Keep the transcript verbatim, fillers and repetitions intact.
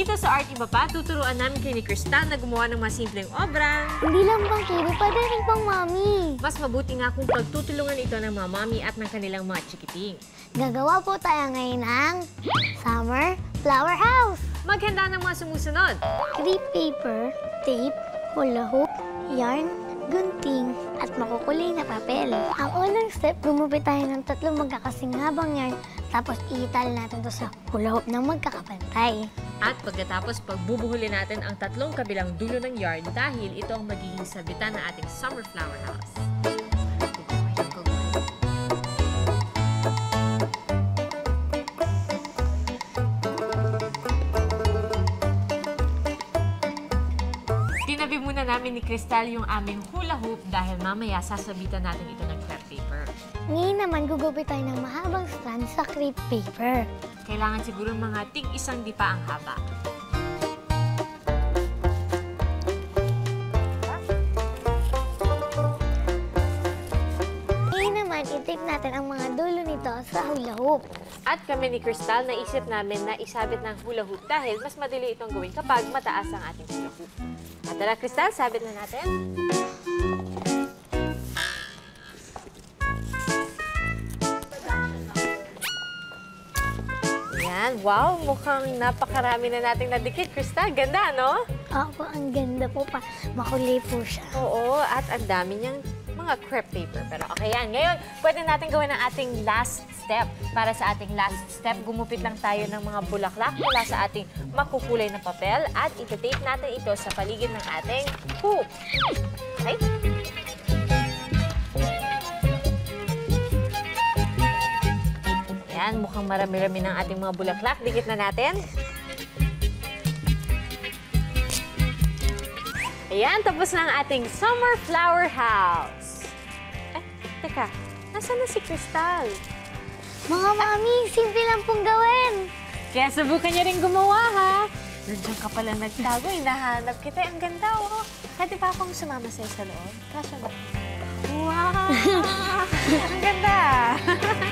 Dito sa Art Iba Pa, tuturuan namin kayo ni Krystal na gumawa ng mas simpleng obra. Hindi lang bang kiri, pwede rin pang mami. Mas mabuti nga kung pagtutulungan ito ng mga mami at ng kanilang mga chikiting. Gagawa po tayo ngayon ng Summer Flower House. Maghanda ng mga sumusunod. Crepe paper, tape, hula hoop, yarn, gunting, at makukulay na papel. Ang unang step, gumupit tayo ng tatlong magkakasinhabang yarn, tapos iital natin ito sa hula hoop ng magkakapantay. At pagkatapos, pagbubuhuli natin ang tatlong kabilang dulo ng yarn dahil ito ang magiging sabitan ng ating Summer Flower House. Tinabi muna namin ni Krystal yung aming hula hoop dahil mamaya sasabitan natin ito ng crepe paper. Ngayon naman, gugupit tayo ng mahabang strand sa crepe paper. Kailangan siguro mga tig-isang dipa ang haba. Ngayon naman, itip natin ang mga dulo nito sa hula hoop. At kami ni Krystal, naisip namin na isabit ng hula hoop dahil mas madali itong gawin kapag mataas ang ating hula hoop. At tara, Krystal, sabit na natin. Wow, mukhang napakarami na nating nadikit. Krystal, ganda, no? Opo, ang ganda po pa. Makulay po siya. Oo, at ang dami niyang mga crepe paper. Pero okay yan. Ngayon, pwede natin gawin ang ating last step. Para sa ating last step, gumupit lang tayo ng mga bulaklak mula sa ating makukulay na papel at itatape natin ito sa paligid ng ating hoop. Okay? Ayan, mukhang marami-rami ng ating mga bulaklak. Dikit na natin. Ayan, tapos na ang ating Summer Flower House. Eh, teka, nasaan na si Krystal? Mga mami, simple lang pong gawin. Kaya subukan niyo rin gumawa, ha? Nandiyan ka pala nagtago, hinahanap kita. Ang ganda, oh. Pwede pa akong sumama sa'yo sa loob? Kasya ba? Wow! Ang ganda!